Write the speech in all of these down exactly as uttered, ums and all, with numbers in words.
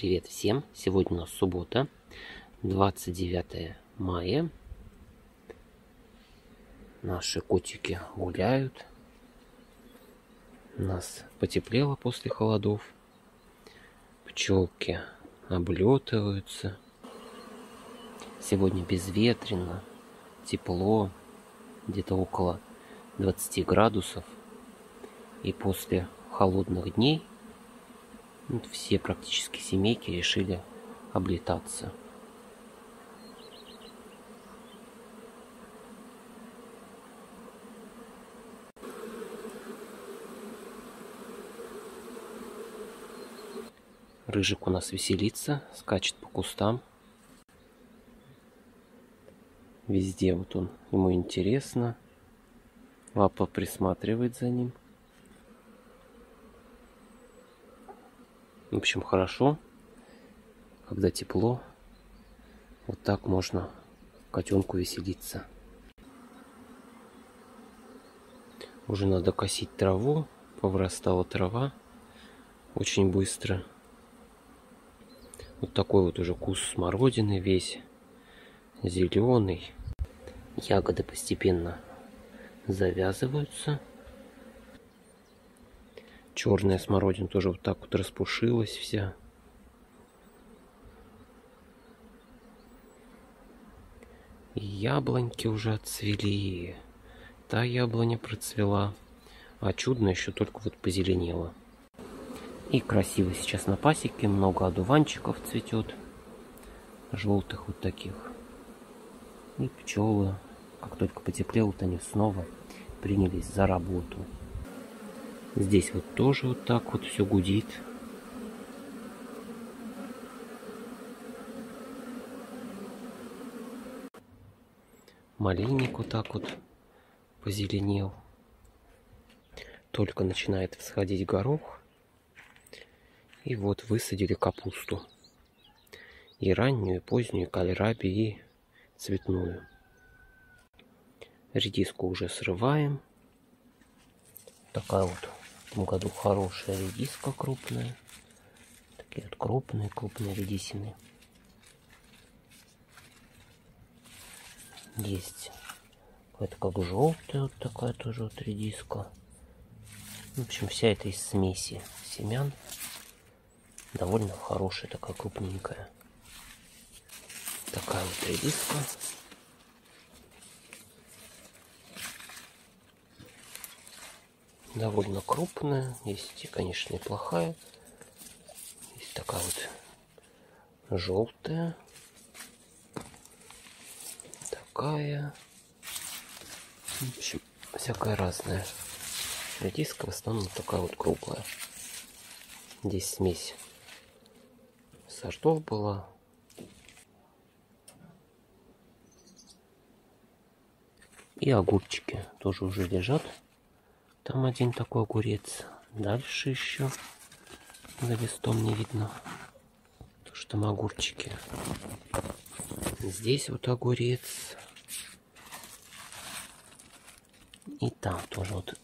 Привет всем! Сегодня у нас суббота, двадцать девятое мая. Наши котики гуляют. У нас потеплело после холодов. Пчелки облетываются. Сегодня безветренно, тепло, где-то около двадцати градусов. И после холодных дней все практически семейки решили облетаться. Рыжик у нас веселится, скачет по кустам. Везде вот он, ему интересно. Лапа присматривает за ним. В общем, хорошо, когда тепло, вот так можно котенку веселиться. Уже надо косить траву, повырастала трава очень быстро. Вот такой вот уже куст смородины, весь зеленый. Ягоды постепенно завязываются. Черная смородина тоже вот так вот распушилась вся. И яблоньки уже отцвели. Та яблоня процвела. А чудно еще только вот позеленела. И красиво сейчас на пасеке. Много одуванчиков цветет. Желтых вот таких. И пчелы, как только потеплело, они снова принялись за работу. Здесь вот тоже вот так вот все гудит. Малинник вот так вот позеленел. Только начинает всходить горох. И вот высадили капусту. И раннюю, и позднюю, и кальраби, и цветную. Редиску уже срываем. Такая вот. В этом году хорошая редиска крупная. Такие вот крупные-крупные редисины. Есть какая-то как желтая вот такая тоже вот редиска. В общем, вся эта из смеси семян. Довольно хорошая, такая крупненькая. Такая вот редиска. Довольно крупная, есть, конечно, неплохая. Есть такая вот желтая, такая, в общем, всякая разная. Редиска в основном такая вот круглая. Здесь смесь сортов была. И огурчики тоже уже лежат. Там один такой огурец. Дальше еще за листом не видно, потому что там огурчики. Здесь вот огурец. И там тоже вот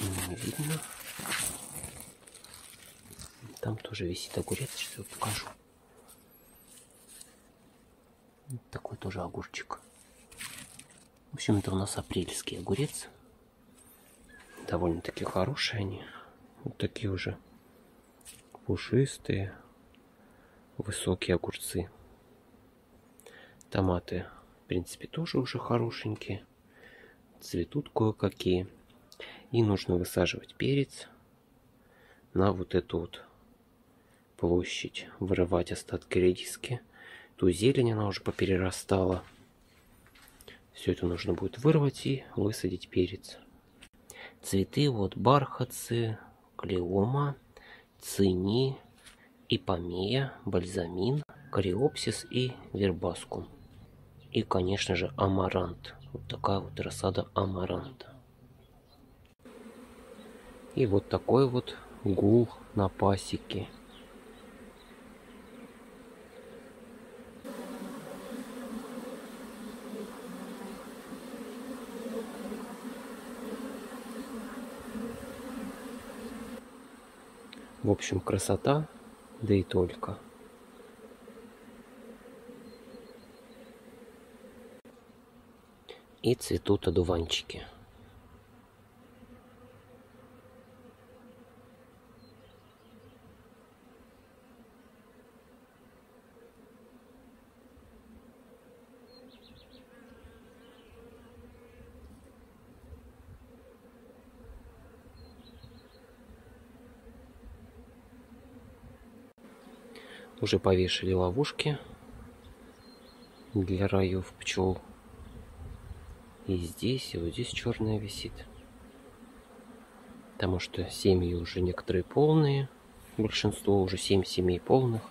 не видно. Там тоже висит огурец. Сейчас я покажу. Такой тоже огурчик. В общем, это у нас апрельский огурец. Довольно-таки хорошие они. Вот такие уже пушистые, высокие огурцы. Томаты, в принципе, тоже уже хорошенькие. Цветут кое-какие. И нужно высаживать перец на вот эту вот площадь. Вырывать остатки редиски. Ту зелень, она уже поперерастала. Все это нужно будет вырвать и высадить перец. Цветы вот бархатцы, клеома, цини, ипомея, бальзамин, кориопсис и вербаскум. И, конечно же, амарант. Вот такая вот рассада амаранта. И вот такой вот гул на пасеке. В общем, красота. да и только. И цветут одуванчики. Уже повешали ловушки для раев пчел. И здесь, и вот здесь черная висит. Потому что семьи уже некоторые полные. Большинство уже семь семей полных.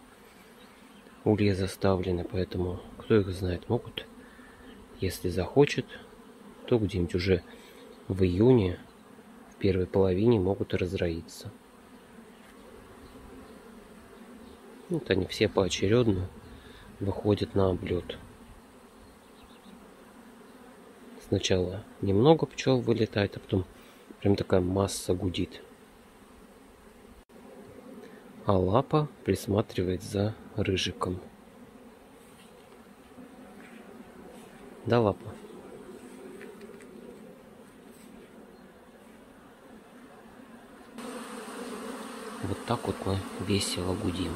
Улья заставлены, поэтому кто их знает, могут, если захочет, то где-нибудь уже в июне, в первой половине могут разроиться. Вот они все поочередно выходят на облет. Сначала немного пчел вылетает, а потом прям такая масса гудит. А Лапа присматривает за Рыжиком. Да, Лапа? Вот так вот мы весело гудим.